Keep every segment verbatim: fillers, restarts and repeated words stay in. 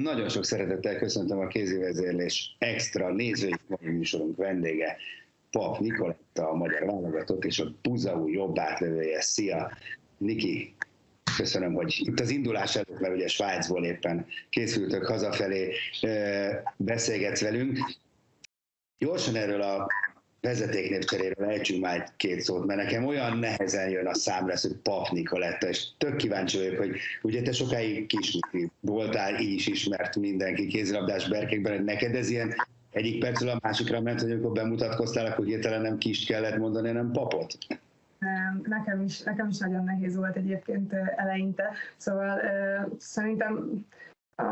Nagyon sok szeretettel köszöntöm a kézivezérlés extra nézői műsorunk vendége, Papp Nikoletta, a magyar válogatott, és a Buzau jobb átlövője. Szia, Niki! Köszönöm, hogy itt az indulás előtt, mert ugye Svájcból éppen készültök hazafelé, beszélgetsz velünk. Gyorsan erről a vezetéknépcseréről ejtsünk már két szót, mert nekem olyan nehezen jön a számra, hogy Papp Nikoletta, és tök kíváncsi vagyok, hogy ugye te sokáig Kisniki voltál, így is ismert mindenki kézilabdás berkekben, hogy neked ez ilyen egyik percről a másikra ment, hogy amikor bemutatkoztál, akkor hirtelen nem Kist kellett mondani, hanem Papot. Nekem is, nekem is nagyon nehéz volt egyébként eleinte, szóval szerintem a,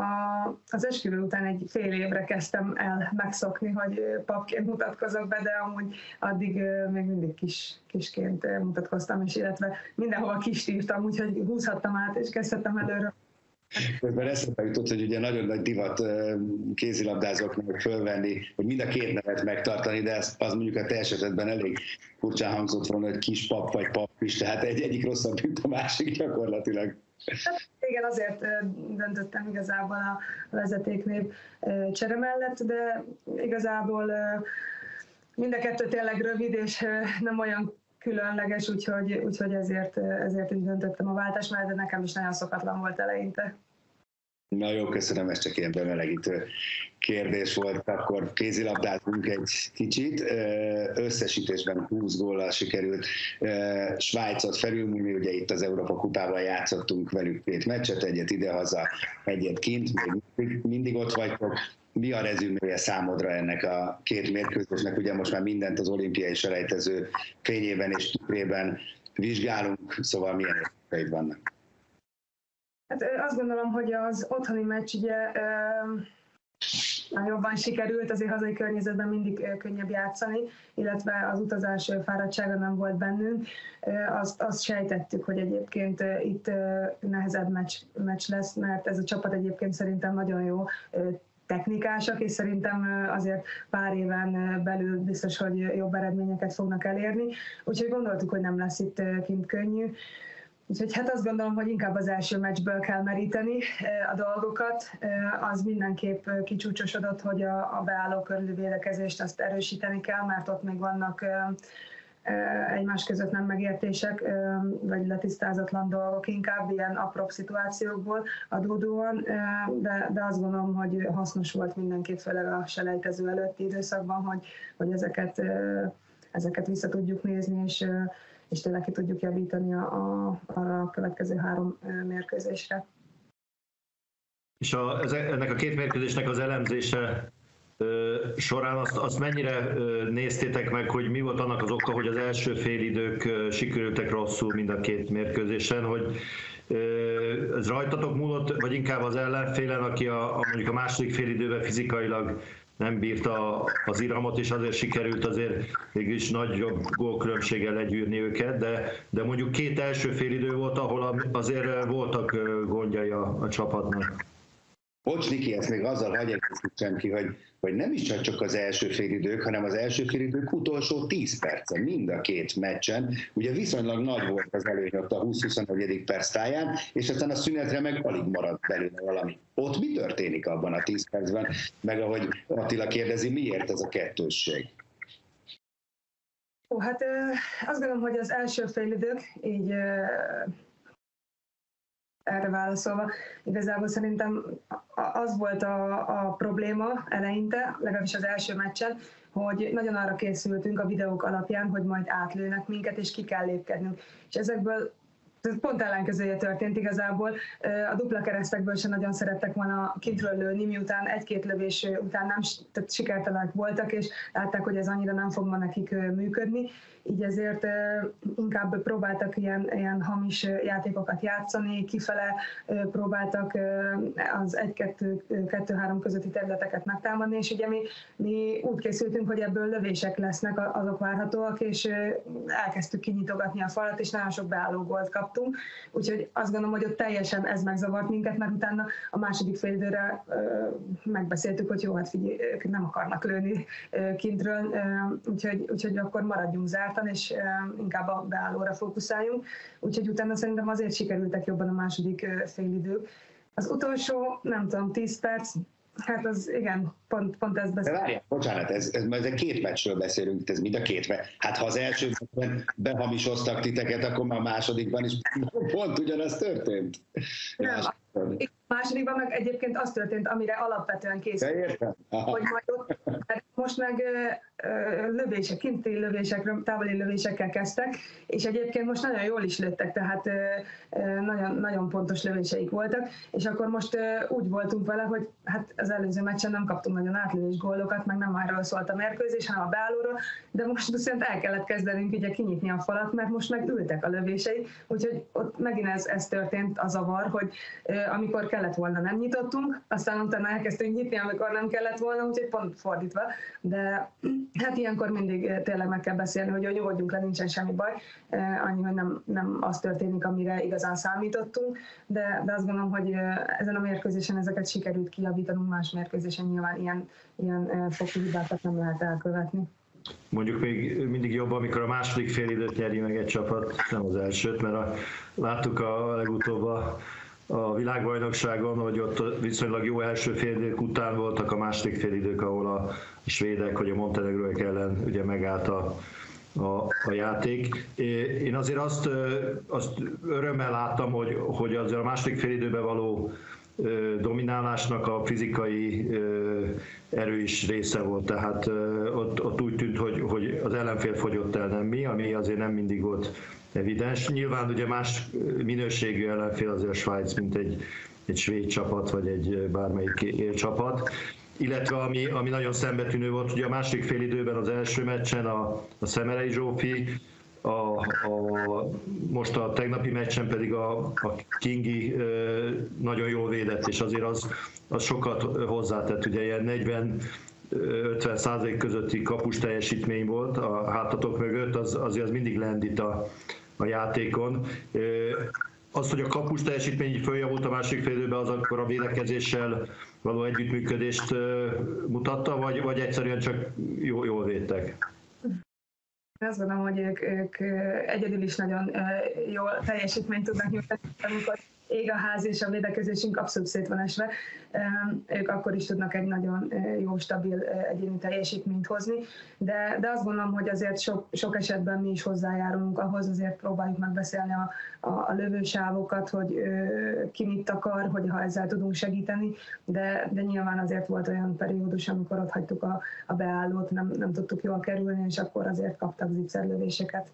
az esküvő után egy fél évre kezdtem el megszokni, hogy papként mutatkozok be, de amúgy addig még mindig kis, kisként mutatkoztam, és illetve mindenhova kist írtam, úgyhogy húzhattam át, és kezdhettem előről. Közben eszembe jutott, hogy ugye nagyon nagy divat kézilabdázóknak fölvenni, hogy mind a két nevet megtartani, de az, az mondjuk a te esetedben elég furcsán hangzott volna, hogy Kis Papp vagy Papp is, tehát egy egyik rosszabb, mint a másik gyakorlatilag. Igen, azért döntöttem igazából a vezetéknév csere mellett, de igazából mind a kettő tényleg rövid, és nem olyan különleges, úgyhogy, úgyhogy ezért, ezért így döntöttem a váltás mellett, de nekem is nagyon szokatlan volt eleinte. Na jó, köszönöm, ez csak ilyen bemelegítő kérdés volt. Akkor kézilabdázunk egy kicsit. Összesítésben húsz góllal sikerült Svájcot felülmúlni, ugye itt az Európa Kupában játszottunk velük két meccset, egyet idehaza, egyet kint, még mindig ott vagytok. Mi a rezüméje számodra ennek a két mérkőzésnek? Ugye most már mindent az olimpiai selejtező fényében és tükrében vizsgálunk, szóval milyen érdekeid vannak? Hát azt gondolom, hogy az otthoni meccs ugye ö, jobban sikerült, azért hazai környezetben mindig könnyebb játszani, illetve az utazás fáradtsága nem volt bennünk. Azt, azt sejtettük, hogy egyébként itt nehezebb meccs, meccs lesz, mert ez a csapat egyébként szerintem nagyon jó technikásak, és szerintem azért pár éven belül biztos, hogy jobb eredményeket fognak elérni. Úgyhogy gondoltuk, hogy nem lesz itt kint könnyű. Úgyhogy hát azt gondolom, hogy inkább az első meccsből kell meríteni a dolgokat. Az mindenképp kicsúcsosodott, hogy a beálló körüli védekezést azt erősíteni kell, mert ott még vannak egymás között nem megértések, vagy letisztázatlan dolgok inkább ilyen apróbb szituációkból adódóan, de, de azt gondolom, hogy hasznos volt mindenképp, főleg a selejtező előtti időszakban, hogy, hogy ezeket, ezeket vissza tudjuk nézni, és, és tényleg ki tudjuk javítani a, a, arra a következő három mérkőzésre. És a, ennek a két mérkőzésnek az elemzése során azt, azt mennyire néztétek meg, hogy mi volt annak az oka, hogy az első félidők sikerültek rosszul mind a két mérkőzésen, hogy ez rajtatok múlott, vagy inkább az ellenfélen, aki a, a, mondjuk a második félidőben fizikailag nem bírta az iramot, és azért sikerült azért mégis nagyobb gólkülönbséggel legyűrni őket, de, de mondjuk két első félidő volt, ahol azért voltak gondjai a, a csapatnak. Bocs, Niki, ezt még azzal hagyjam ki, hogy, hogy nem is csak, csak az első félidők, hanem az első félidők utolsó tíz perce, mind a két meccsen. Ugye viszonylag nagy volt az előny ott a húsz-huszonegyedik perc táján, és aztán a szünetre meg alig maradt belőle valami. Ott mi történik abban a tíz percben? Meg ahogy Attila kérdezi, miért ez a kettősség? Ó, hát azt gondolom, hogy az első félidők így... Erre válaszolva, igazából szerintem az volt a, a probléma eleinte, legalábbis az első meccsen, hogy nagyon arra készültünk a videók alapján, hogy majd átlőnek minket, és ki kell lépkednünk. És ezekből pont ellenkezője történt igazából. A dupla keresztekből sem nagyon szerettek volna kintről lőni, miután egy-két lövés után nem sikertelenek voltak, és látták, hogy ez annyira nem fog ma nekik működni. Így ezért inkább próbáltak ilyen, ilyen hamis játékokat játszani, kifele próbáltak az egy-kettő-három közötti területeket megtámadni, és ugye mi, mi úgy készültünk, hogy ebből lövések lesznek, azok várhatóak, és elkezdtük kinyitogatni a falat, és nagyon sok beálló gólt kaptunk. Úgyhogy azt gondolom, hogy ott teljesen ez megzavart minket, mert utána a második fél időre megbeszéltük, hogy jó, hát figyelj, ők nem akarnak lőni kintről, úgyhogy, úgyhogy akkor maradjunk zárt, és inkább a beállóra fókuszáljunk. Úgyhogy utána szerintem azért sikerültek jobban a második félidők, Az utolsó, nem tudom, tíz perc, hát az igen, pont, pont ezt beszélünk. De várjál, bocsánat, ez, ez, ez, ez két meccsről beszélünk, ez mind a két meccs. Hát ha az első meccsben behamisoztak titeket, akkor már a másodikban is pont ugyanaz történt. Nem, a másodikban meg egyébként az történt, amire alapvetően készült. Hogy majd ott, most meg lövések, kinti lövésekről, távoli lövésekkel kezdtek, és egyébként most nagyon jól is lőttek, tehát nagyon, nagyon pontos lövéseik voltak, és akkor most úgy voltunk vele, hogy hát az előző meccsen nem kaptunk nagyon átlövés gólokat, meg nem arról szólt a mérkőzés, hanem a beállóról, de most viszont el kellett kezdenünk ugye kinyitni a falat, mert most meg ültek a lövései, úgyhogy ott megint ez, ez történt a zavar, hogy amikor kellett volna nem nyitottunk, aztán utána elkezdtünk nyitni, amikor nem kellett volna, úgyhogy pont fordítva, de hát ilyenkor mindig tényleg meg kell beszélni, hogy nyugodjunk le, nincsen semmi baj, annyi, hogy nem, nem az történik, amire igazán számítottunk, de, de azt gondolom, hogy ezen a mérkőzésen ezeket sikerült kijavítanunk, más mérkőzésen nyilván ilyen, ilyen fokú hibákat nem lehet elkövetni. Mondjuk még mindig jobb, amikor a második fél időt nyeri meg egy csapat, nem az elsőt, mert a, láttuk a legutóbb a, a világbajnokságon, hogy ott viszonylag jó első fél idők után voltak a második fél idők, ahol a svédek, hogy a montenegróiak ellen ugye megállt a, a, a játék. Én azért azt, azt örömmel láttam, hogy, hogy azért a második fél időben való dominálásnak a fizikai erő is része volt, tehát ott, ott úgy tűnt, hogy, hogy az ellenfél fogyott el, nem mi, ami azért nem mindig volt evidens. Nyilván ugye más minőségű ellenfél azért a Svájc, mint egy, egy svéd csapat, vagy egy bármelyik csapat. Illetve ami, ami nagyon szembetűnő volt, ugye a második fél időben az első meccsen a, a Szemerei Zsófi, A, a, most a tegnapi meccsen pedig a, a Kingi e, nagyon jól védett, és azért az, az sokat hozzátett, ugye ilyen negyven-ötven százalék közötti kapus teljesítmény volt a hátatok mögött, az, azért az mindig lendít a, a játékon. E, az, hogy a kapus teljesítmény így följavult a másik fél időben, az akkor a védekezéssel való együttműködést e, mutatta, vagy, vagy egyszerűen csak jól, jól védtek? Azt gondolom, hogy ők, ők egyedül is nagyon jól teljesítményt tudnak nyújtani, amikor ég a ház és a védekezésünk abszolút szét van esve. Ők akkor is tudnak egy nagyon jó, stabil egyéni teljesítményt hozni, de, de azt gondolom, hogy azért sok, sok esetben mi is hozzájárulunk ahhoz, azért próbáljuk megbeszélni a, a, a lövősávokat, hogy ki mit akar, hogy ha ezzel tudunk segíteni, de, de nyilván azért volt olyan periódus, amikor ott hagytuk a, a beállót, nem, nem tudtuk jól kerülni, és akkor azért kaptak zipszerlövéseket.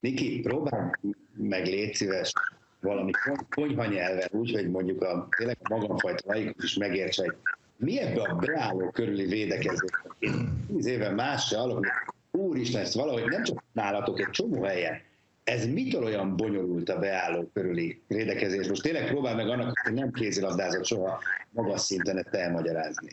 Niki, próbálj meg, légy szíves, valami konyha nyelven, úgyhogy mondjuk a tényleg a magamfajta laikus is megértse, hogy mi ebbe a beálló körüli védekezésben. Tíz éve más se alok, úristen, ezt valahogy nem csak nálatok, egy csomó helyen. Ez mitől olyan bonyolult a beálló körüli védekezés? Most tényleg próbál meg annak, hogy nem kézilabdázott soha magas szinten ezt elmagyarázni.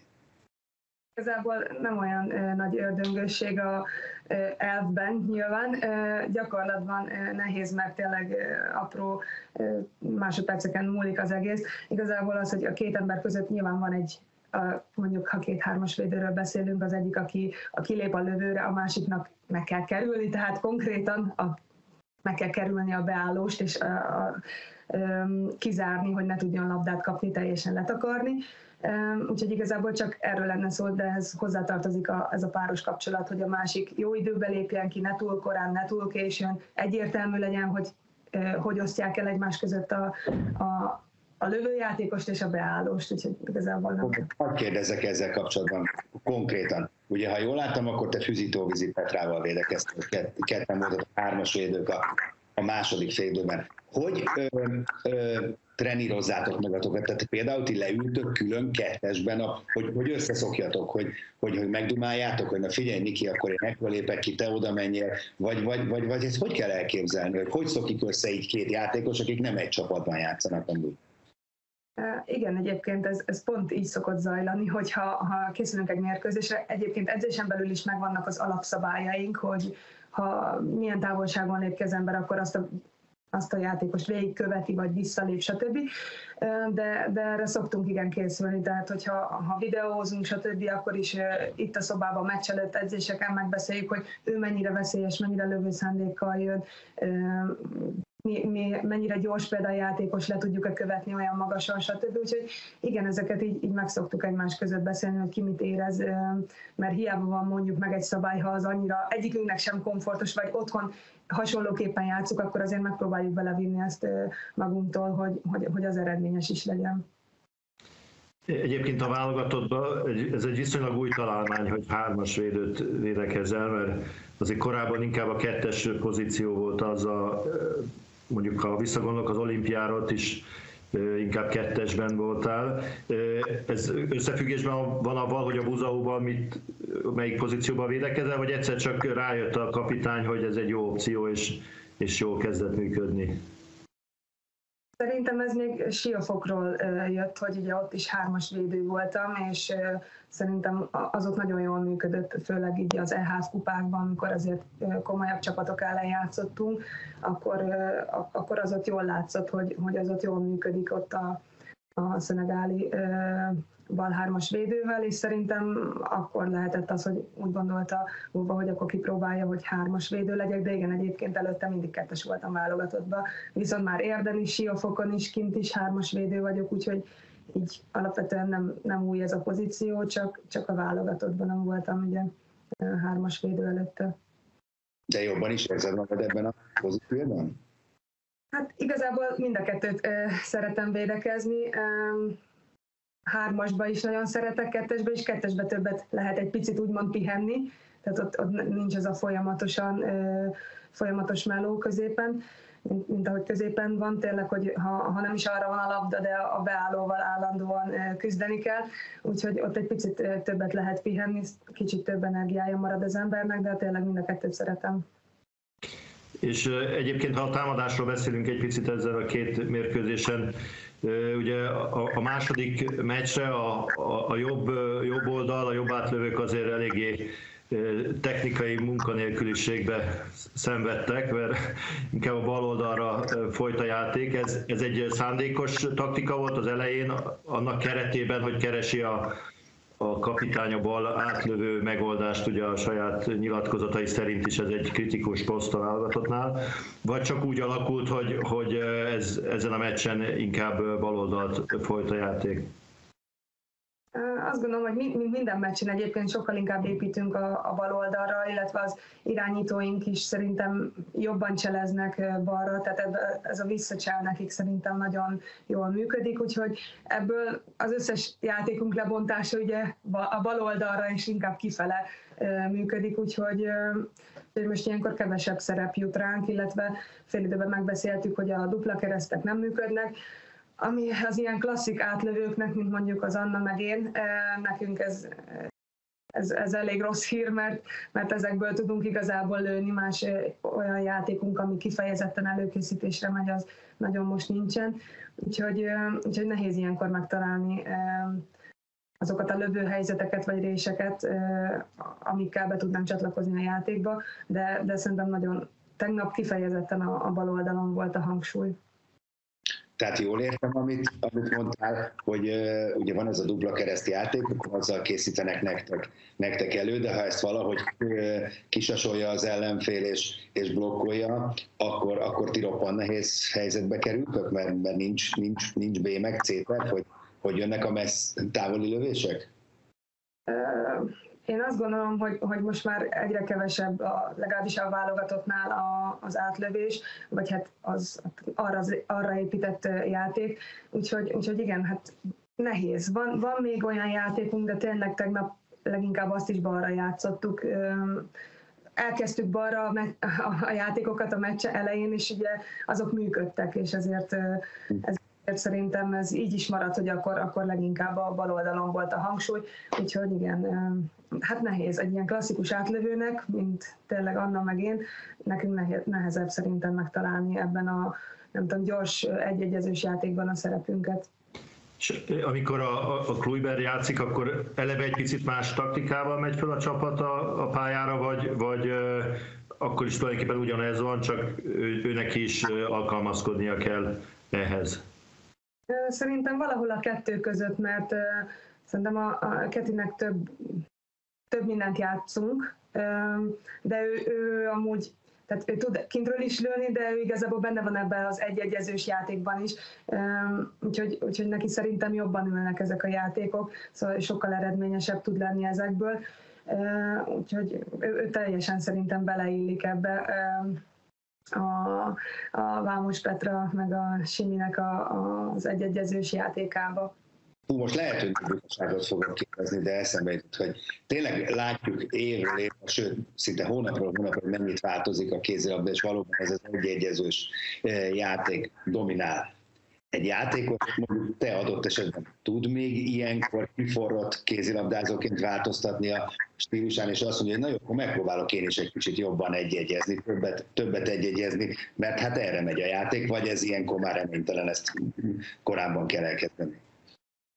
Igazából nem olyan ö, nagy ördöngösség a ö, elvben nyilván, ö, gyakorlatban ö, nehéz, mert tényleg ö, apró ö, másodperceken múlik az egész. Igazából az, hogy a két ember között nyilván van egy, a, mondjuk ha két-hármas védőről beszélünk, az egyik, aki a kilép a lövőre, a másiknak meg kell kerülni, tehát konkrétan a, meg kell kerülni a beállóst, és a, a, ö, kizárni, hogy ne tudjon labdát kapni, teljesen letakarni. Úgyhogy igazából csak erről lenne szó, de ez hozzátartozik a, ez a páros kapcsolat, hogy a másik jó időbe lépjen ki, ne túl korán, ne túl későn, egyértelmű legyen, hogy hogy osztják el egymás között a, a, a lövőjátékost és a beállóst, úgyhogy igazából nem. Hadd kérdezek ezzel kapcsolatban konkrétan. Ugye, ha jól láttam, akkor te Füzitó-Vízi Petrával védekeztél, Kett, ketten voltak a hármas védők a, a második fél időben. Hogy... Ö, ö, trenírozzátok magatokat, tehát például ti leültök külön kettesben, a, hogy, hogy összeszokjatok, hogy, hogy, hogy megdumáljátok, hogy na figyelj Niki, akkor én ekkor lépek ki, te oda menjél, vagy, vagy, vagy, vagy ezt hogy kell elképzelni, hogy hogy szokik össze így két játékos, akik nem egy csapatban játszanak amúgy? Igen, egyébként ez, ez pont így szokott zajlani, hogyha ha készülünk egy mérkőzésre, egyébként edzésen belül is megvannak az alapszabályaink, hogy ha milyen távolságon lépke az ember, akkor azt a azt a játékos végigköveti, vagy visszalép, stb. De, de erre szoktunk igen készülni, tehát hogyha ha videózunk, stb., akkor is itt a szobában meccs előtt edzéseken megbeszéljük, hogy ő mennyire veszélyes, mennyire lövőszándékkal jön, mi, mi mennyire gyors például játékos, le tudjuk-e követni olyan magasan, stb. Úgyhogy igen, ezeket így, így megszoktuk egymás között beszélni, hogy ki mit érez, mert hiába van mondjuk meg egy szabály, ha az annyira egyikünknek sem komfortos, vagy otthon hasonlóképpen játszunk, akkor azért megpróbáljuk belevinni ezt magunktól, hogy, hogy, hogy az eredményes is legyen. Egyébként a válogatottban ez egy viszonylag új találmány, hogy hármas védőt védekezel, mert azért korábban inkább a kettes pozíció volt az a, mondjuk ha visszagondolok az olimpiára is, inkább kettesben voltál. Ez összefüggésben van avval, hogy a Buzauban mit, melyik pozícióban védekezel, vagy egyszer csak rájött a kapitány, hogy ez egy jó opció, és, és jól kezdett működni? Szerintem ez még Siófokról jött, hogy ugye ott is hármas védő voltam, és szerintem azok nagyon jól működött, főleg így az E H F kupákban, amikor azért komolyabb csapatok ellen játszottunk, akkor, akkor az ott jól látszott, hogy, hogy az ott jól működik ott a, a szenegáli balhármas védővel, és szerintem akkor lehetett az, hogy úgy gondolta Bóba, hogy akkor kipróbálja, hogy hármas védő legyek, de igen, egyébként előtte mindig kettes voltam válogatottban, viszont már Érden is, Siófokon is, kint is hármas védő vagyok, úgyhogy így alapvetően nem, nem új ez a pozíció, csak, csak a válogatottban nem voltam ugye hármas védő előtte. De jobban is érzed magad ebben a pozícióban? Hát igazából mind a kettőt ö, szeretem védekezni. Ö, Hármasba is nagyon szeretek, kettesbe is, kettesbe többet lehet egy picit úgymond pihenni, tehát ott, ott nincs ez a folyamatosan, folyamatos meló középen, mint, mint ahogy középen van, tényleg, hogy ha, ha nem is arra van a labda, de a beállóval állandóan küzdeni kell, úgyhogy ott egy picit többet lehet pihenni, kicsit több energiája marad az embernek, de tényleg mind a kettőt szeretem. És egyébként, ha a támadásról beszélünk egy picit ezzel a két mérkőzésen, ugye a, a második meccsre a, a, a jobb, jobb oldal, a jobb átlövők azért eléggé technikai munkanélküliségbe szenvedtek, mert inkább a bal oldalra folyt a játék. Ez, ez egy szándékos taktika volt az elején, annak keretében, hogy keresi a, a kapitány a bal átlövő megoldást, ugye a saját nyilatkozatai szerint is ez egy kritikus poszt a válogatottnál, vagy csak úgy alakult, hogy, hogy ez, ezen a meccsen inkább baloldalt folyt a játék? Azt gondolom, hogy minden meccsen egyébként sokkal inkább építünk a, a bal oldalra, illetve az irányítóink is szerintem jobban cseleznek balra, tehát ez a visszacsel nekik szerintem nagyon jól működik, úgyhogy ebből az összes játékunk lebontása ugye a bal oldalra és inkább kifele működik, úgyhogy most ilyenkor kevesebb szerep jut ránk, illetve fél időben megbeszéltük, hogy a dupla keresztek nem működnek, ami az ilyen klasszik átlövőknek, mint mondjuk az Anna meg én, nekünk ez, ez, ez elég rossz hír, mert, mert ezekből tudunk igazából lőni, más olyan játékunk, ami kifejezetten előkészítésre megy, az nagyon most nincsen. Úgyhogy, úgyhogy nehéz ilyenkor megtalálni azokat a lövőhelyzeteket vagy réseket, amikkel be tudnánk csatlakozni a játékba, de, de szerintem nagyon tegnap kifejezetten a, a bal oldalon volt a hangsúly. Tehát jól értem, amit, amit mondtál, hogy uh, ugye van ez a dupla kereszt játék, akkor azzal készítenek nektek, nektek elő, de ha ezt valahogy uh, kisasolja az ellenfél és, és blokkolja, akkor, akkor ti roppant nehéz helyzetbe kerültök, mert, mert nincs, nincs, nincs B meg C-terv, hogy, hogy jönnek a messz távoli lövések? Uh... Én azt gondolom, hogy, hogy most már egyre kevesebb, a, legalábbis a válogatottnál a, az átlövés, vagy hát az, arra, arra épített játék. Úgyhogy, úgyhogy igen, hát nehéz. Van, van még olyan játékunk, de tényleg tegnap leginkább azt is balra játszottuk. Elkezdtük balra a játékokat a meccs elején, és ugye azok működtek, és ezért... Ez szerintem ez így is maradt, hogy akkor, akkor leginkább a bal oldalon volt a hangsúly, úgyhogy igen, hát nehéz egy ilyen klasszikus átlövőnek, mint tényleg Anna meg én, nekünk nehezebb szerintem megtalálni ebben a, nem tudom, gyors egyegyezős játékban a szerepünket. És amikor a, a Klujber játszik, akkor eleve egy picit más taktikával megy fel a csapat a, a pályára, vagy, vagy akkor is tulajdonképpen ugyanez van, csak ő, őnek is alkalmazkodnia kell ehhez? Szerintem valahol a kettő között, mert uh, szerintem a, a Ketinek több, több mindent játszunk, uh, de ő, ő amúgy Tehát ő tud kintről is lőni, de ő igazából benne van ebben az egyegyezős játékban is. Úgyhogy, úgyhogy neki szerintem jobban ülnek ezek a játékok, szóval sokkal eredményesebb tud lenni ezekből. Úgyhogy ő, ő teljesen szerintem beleillik ebbe a, a Vámos Petra meg a Siminek a, az egyegyezős játékába. Hú, most lehet, hogy biztonságot fogok kérdezni, de eszembe jutott, hogy tényleg látjuk évről évre, sőt, szinte hónapról hónapra mennyit változik a kézilabda, és valóban ez az egyegyezős játék dominál. Egy játékos, mondjuk te adott esetben tud még ilyenkor kiforrott kézilabdázóként változtatni a stílusán, és azt mondja, hogy na jó, akkor megpróbálok én is egy kicsit jobban egyegyezni, többet, többet egyegyezni, mert hát erre megy a játék, vagy ez ilyenkor már reménytelen, ezt korábban kell elkezdeni.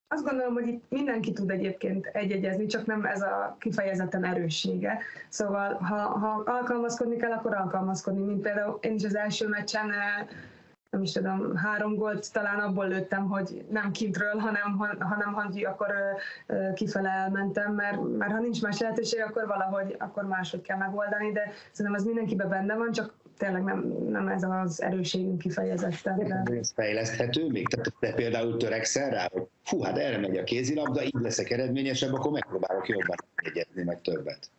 Azt gondolom, hogy itt mindenki tud egyébként egyegyezni, csak nem ez a kifejezetten erőssége. Szóval, ha, ha alkalmazkodni kell, akkor alkalmazkodni. Mint például én is az első meccsen, nem is tudom, három gólt talán abból lőttem, hogy nem kintről, hanem, hanem hogy akkor kifele elmentem, mert, mert ha nincs más lehetőség, akkor valahogy akkor máshogy kell megoldani, de szerintem ez mindenkiben benne van, csak tényleg nem, nem ez az erősségünk kifejezetten. Ez fejleszthető még? Tehát te például törekszel rá, hogy hú, hát erre megy a kézilabda, így leszek eredményesebb, akkor megpróbálok jobban egyezni meg többet.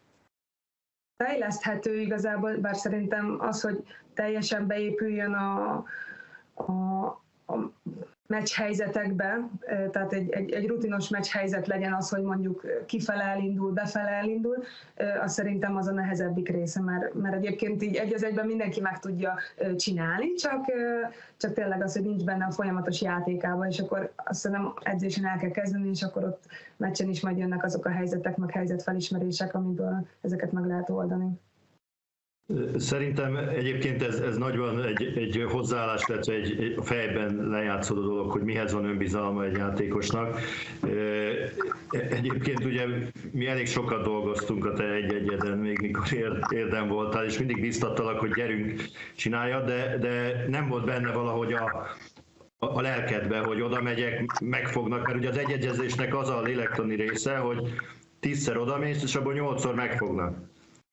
Fejleszthető igazából, bár szerintem az, hogy teljesen beépüljön a, a, a meccshelyzetekbe, tehát egy, egy, egy rutinos meccshelyzet legyen az, hogy mondjuk kifele elindul, befele elindul, az szerintem az a nehezebbik része, mert, mert egyébként így egy az egyben mindenki meg tudja csinálni, csak, csak tényleg az, hogy nincs benne a folyamatos játékában, és akkor azt szerintem edzésen el kell kezdeni, és akkor ott meccsen is majd jönnek azok a helyzetek, meg helyzetfelismerések, amiből ezeket meg lehet oldani. Szerintem egyébként ez, ez nagyban egy, egy hozzáállás, illetve egy, egy fejben lejátszódó dolog, hogy mihez van önbizalma egy játékosnak. Egyébként ugye mi elég sokat dolgoztunk a te egy-egyeden, még mikor érdem voltál, és mindig biztattalak, hogy gyerünk, csinálja, de, de nem volt benne valahogy a... a lelkedbe, hogy oda megyek, megfognak, mert ugye az egyegyezésnek az a lélektani része, hogy tízszer odamész, és abból nyolcszor megfognak,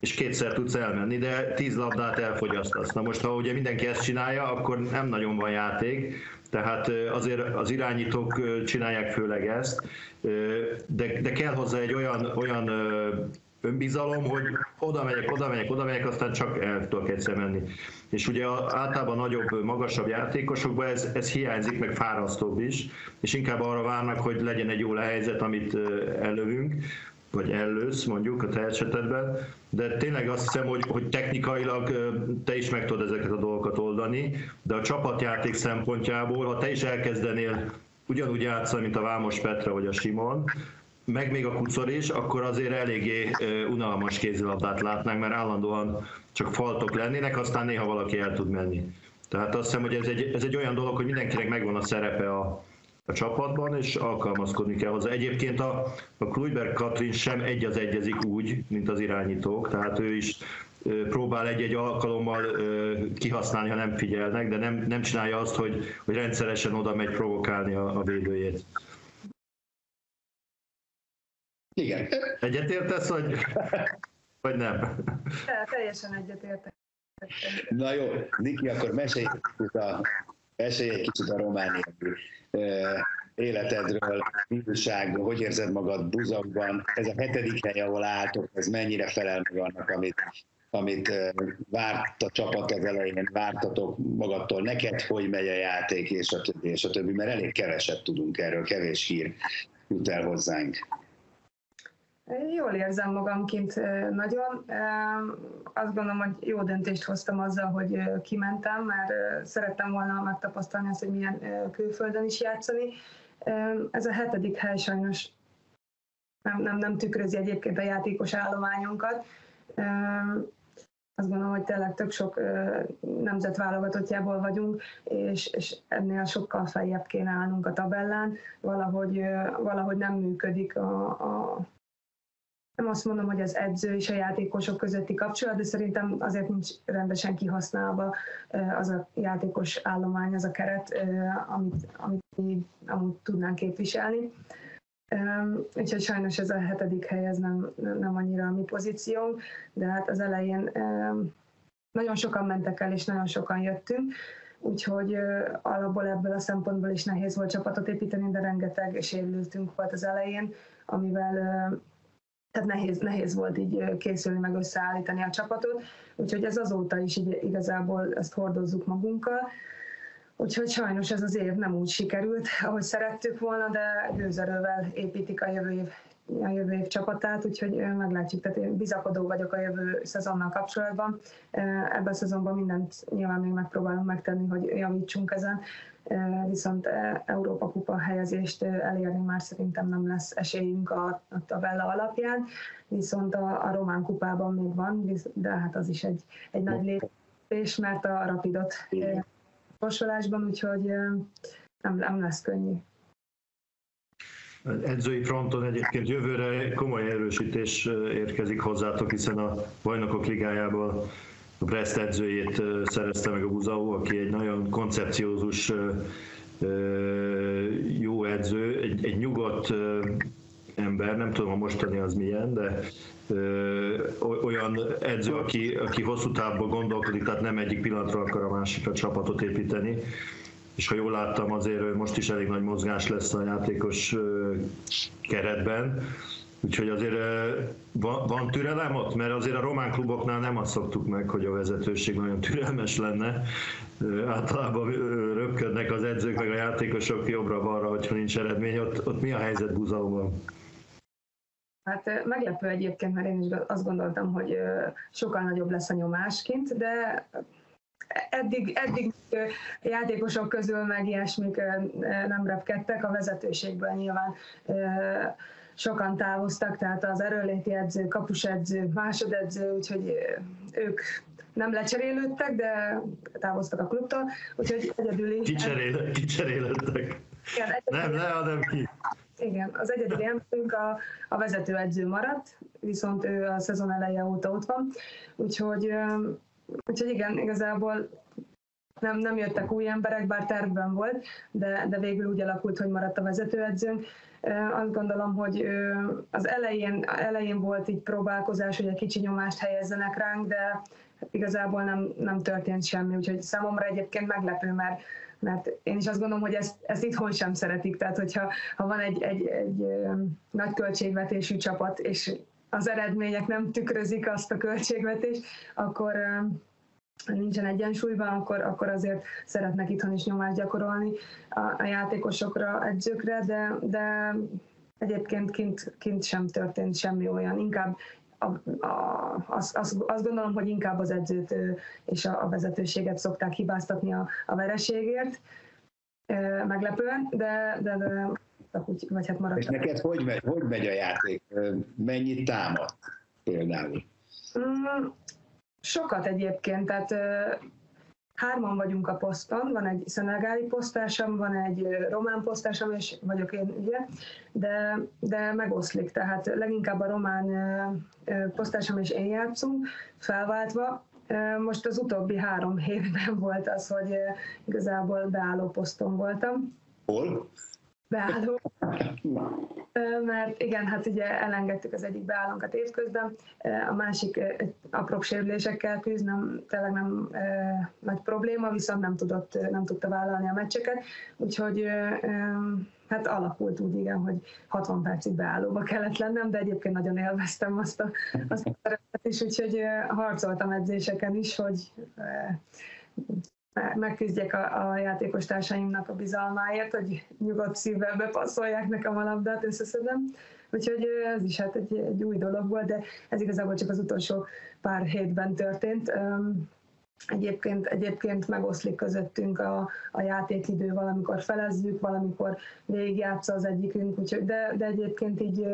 és kétszer tudsz elmenni, de tíz labdát elfogyasztasz. Na most, ha ugye mindenki ezt csinálja, akkor nem nagyon van játék, tehát azért az irányítók csinálják főleg ezt, de, de kell hozzá egy olyan, olyan önbizalom, hogy oda megyek, oda megyek, oda megyek, aztán csak el tudok egyszer menni. És ugye általában nagyobb, magasabb játékosokban ez, ez hiányzik, meg fárasztóbb is, és inkább arra várnak, hogy legyen egy jó helyzet, amit ellövünk, vagy ellősz mondjuk a te esetedben, de tényleg azt hiszem, hogy, hogy technikailag te is meg tudod ezeket a dolgokat oldani, de a csapatjáték szempontjából, ha te is elkezdenél ugyanúgy játszani, mint a Vámos Petra vagy a Simon, meg még a Kucor is, akkor azért eléggé unalmas kézilabdát látnánk, mert állandóan csak faltok lennének, aztán néha valaki el tud menni. Tehát azt hiszem, hogy ez egy, ez egy olyan dolog, hogy mindenkinek megvan a szerepe a, a csapatban, és alkalmazkodni kell hozzá. Egyébként a, a Klujber Katrin sem egy az egyezik úgy, mint az irányítók, tehát ő is próbál egy-egy alkalommal kihasználni, ha nem figyelnek, de nem, nem csinálja azt, hogy, hogy rendszeresen oda megy provokálni a, a védőjét. Igen. Egyetértesz, vagy, vagy nem? De, teljesen egyetértek. Na jó, Niki, akkor mesélj egy kicsit a romániai életedről, biztonságról, hogy érzed magad Buzauban. Ez a hetedik hely, ahol álltok, ez mennyire felel meg annak, amit, amit várt a csapat az elején, vártatok magattól, neked hogy megy a játék, és a többi, és a többi, mert elég keveset tudunk erről, kevés hír jut el hozzánk. Jól érzem magam kint nagyon. Azt gondolom, hogy jó döntést hoztam azzal, hogy kimentem, mert szerettem volna megtapasztalni azt, hogy milyen külföldön is játszani. Ez a hetedik hely sajnos nem, nem, nem tükrözi egyébként a játékos állományunkat. Azt gondolom, hogy tényleg tök sok nemzetválogatottjából vagyunk, és, és ennél sokkal feljebb kéne állnunk a tabellán. Valahogy, valahogy nem működik a... a nem azt mondom, hogy az edző és a játékosok közötti kapcsolat, de szerintem azért nincs rendesen kihasználva az a játékos állomány, az a keret, amit, amit mi amúgy tudnánk képviselni. Úgyhogy sajnos ez a hetedik hely, ez nem, nem annyira a mi pozíciónk, de hát az elején Nagyon sokan mentek el, és nagyon sokan jöttünk, úgyhogy alapból ebből a szempontból is nehéz volt csapatot építeni, de rengeteg sérültünk volt az elején, amivel tehát nehéz, nehéz volt így készülni, meg összeállítani a csapatot, úgyhogy ez azóta is így igazából ezt hordozzuk magunkkal. Úgyhogy sajnos ez az év nem úgy sikerült, ahogy szerettük volna, de gőzerővel építik a jövő év, a jövő év csapatát, úgyhogy meglátjuk. Tehát én bizakodó vagyok a jövő szezonnal kapcsolatban. Ebben a szezonban mindent nyilván még megpróbálunk megtenni, hogy javítsunk ezen, viszont Európa Kupa helyezést elérni már szerintem nem lesz esélyünk a, a tabella alapján, viszont a, a Román Kupában még van, de hát az is egy, egy nagy lépés, mert a Rapidot sorsolásban, úgyhogy nem, nem lesz könnyű. Az edzői fronton egyébként jövőre komoly erősítés érkezik hozzátok, hiszen a Bajnokok Ligájából a Brest edzőjét szerezte meg a Buzau, aki egy nagyon koncepciózus, jó edző, egy, egy nyugodt ember, nem tudom, a mostani az milyen, de olyan edző, aki, aki hosszú távban gondolkodik, tehát nem egyik pillanatra akar a másikra csapatot építeni. És ha jól láttam, azért most is elég nagy mozgás lesz a játékos keretben. Úgyhogy azért van, van türelem ott? Mert azért a román kluboknál nem azt szoktuk meg, hogy a vezetőség nagyon türelmes lenne. Általában röpködnek az edzők, meg a játékosok jobbra-balra, hogyha nincs eredmény. Ott, ott mi a helyzet Buzauban? Hát meglepő egyébként, mert én is azt gondoltam, hogy sokkal nagyobb lesz a nyomás kint, de eddig, eddig játékosok közül meg ilyesmik nem repkedtek, a vezetőségből nyilván sokan távoztak, tehát az erőléti edző, kapusedző, másodedző, úgyhogy ők nem lecserélődtek, de távoztak a klubtól, úgyhogy egyedül... Kicserélődtek. Nem le, hanem ki. Igen, az egyedüli emberünk a, a vezetőedző maradt, viszont ő a szezon eleje óta ott van, úgyhogy, úgyhogy igen, igazából nem, nem jöttek új emberek, bár tervben volt, de, de végül úgy alakult, hogy maradt a vezetőedzőnk. Azt gondolom, hogy az elején, elején volt így próbálkozás, hogy egy kicsi nyomást helyezzenek ránk, de igazából nem, nem történt semmi, úgyhogy számomra egyébként meglepő, mert mert én is azt gondolom, hogy ezt, ezt itthon sem szeretik, tehát hogyha ha van egy, egy, egy nagy költségvetésű csapat, és az eredmények nem tükrözik azt a költségvetést, akkor nincsen egyensúlyban, akkor, akkor azért szeretnek itthon is nyomást gyakorolni a, a játékosokra, edzőkre, de, de egyébként kint, kint sem történt semmi olyan, inkább A, a, az, az, azt gondolom, hogy inkább az edzőt és a, a vezetőséget szokták hibáztatni a, a vereségért, e, meglepően, de, de, de úgy, vagy hát maradtak. És neked hogy megy, hogy megy a játék? Mennyit támad például? Mm, sokat egyébként, tehát hárman vagyunk a poszton, van egy szenegáli posztársam, van egy román posztársam, és vagyok én, ugye, de, de megoszlik, tehát leginkább a román posztársam és én játszunk, felváltva. Most az utóbbi három hétben volt az, hogy igazából beálló poszton voltam. Hol? Beálló. Mert igen, hát ugye elengedtük az egyik beállónkat évközben, a másik apróbb sérülésekkel küzd, nem, tényleg nem nagy probléma, viszont nem, tudott, nem tudta vállalni a meccseket, úgyhogy hát alakult úgy, igen, hogy hatvan percig beállóba kellett lennem, de egyébként nagyon élveztem azt a, azt a szerepet is, úgyhogy harcoltam edzéseken is, hogy megküzdjek a, a játékos társaimnak a bizalmáért, hogy nyugodt szívvel bepasszolják nekem a labdát, összeszedem. Úgyhogy ez is hát egy, egy új dolog volt, de ez igazából csak az utolsó pár hétben történt. Egyébként, egyébként megoszlik közöttünk a, a játékidő, valamikor felezzük, valamikor végigjátsza az egyikünk, úgyhogy, de, de egyébként így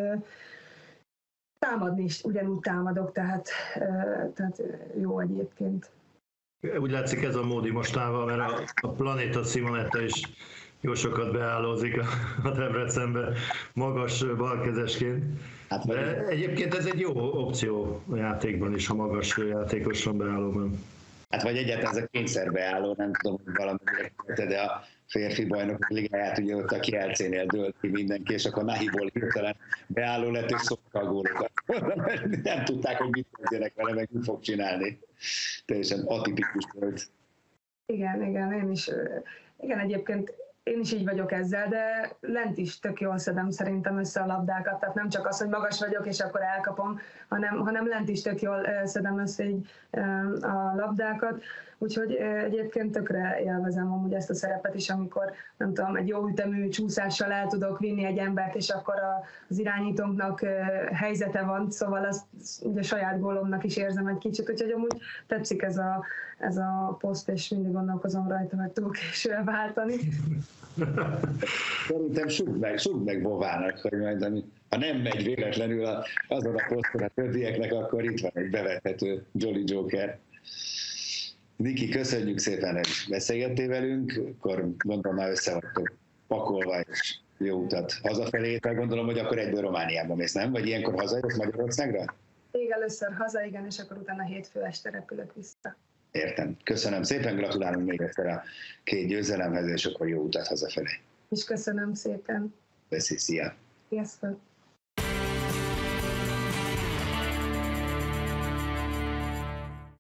támadni is ugyanúgy támadok, tehát, tehát jó egyébként. Úgy látszik ez a módi mostával, mert a, a Planeta Simonetta is jó sokat beállózik a, a Debrecenbe magas balkezesként. De egyébként ez egy jó opció a játékban is, ha magas játékosan beállóban. Hát vagy egyáltalán ez a kényszerbeálló, nem tudom, hogy valamit, de a, férfi bajnokok ligáját, ugye ott a ká el cé-nél dőlt ki mindenki, és akkor Nahiból hirtelen beálló lett, és szokta a gólokat. Nem tudták, hogy mit kezdjenek vele, meg mit fog csinálni. Teljesen atipikus volt. Igen, igen, én is. Igen, egyébként én is így vagyok ezzel, de lent is tök jól szedem szerintem össze a labdákat. Tehát nem csak az, hogy magas vagyok, és akkor elkapom, hanem, hanem lent is tök jól szedem össze így a labdákat. Úgyhogy egyébként tökre élvezem amúgy ezt a szerepet is, amikor nem tudom, egy jó ütemű csúszással el tudok vinni egy embert, és akkor az irányítónknak helyzete van, szóval azt ugye saját gólomnak is érzem egy kicsit, úgyhogy amúgy tetszik ez a, ez a poszt, és mindig gondolkozom rajta, hogy túl később váltani. Szerintem súgd meg, súgd meg Bovának, hogy majd, ha nem megy véletlenül azon a poszton a többieknek, akkor itt van egy bevethető Jolly Joker. Niki, köszönjük szépen, hogy beszélgettél velünk, akkor gondolom már össze vagytok pakolva, és jó utat hazafelé, gondolom, hogy akkor egyből Romániába mész, nem? Vagy ilyenkor hazajössz Magyarországra? Még először haza, igen, és akkor utána hétfő este repülök vissza. Értem. Köszönöm szépen, gratulálunk még egyszer a két győzelemhez, és akkor jó utat hazafelé. És köszönöm szépen. Köszi, szia. Sziasztok.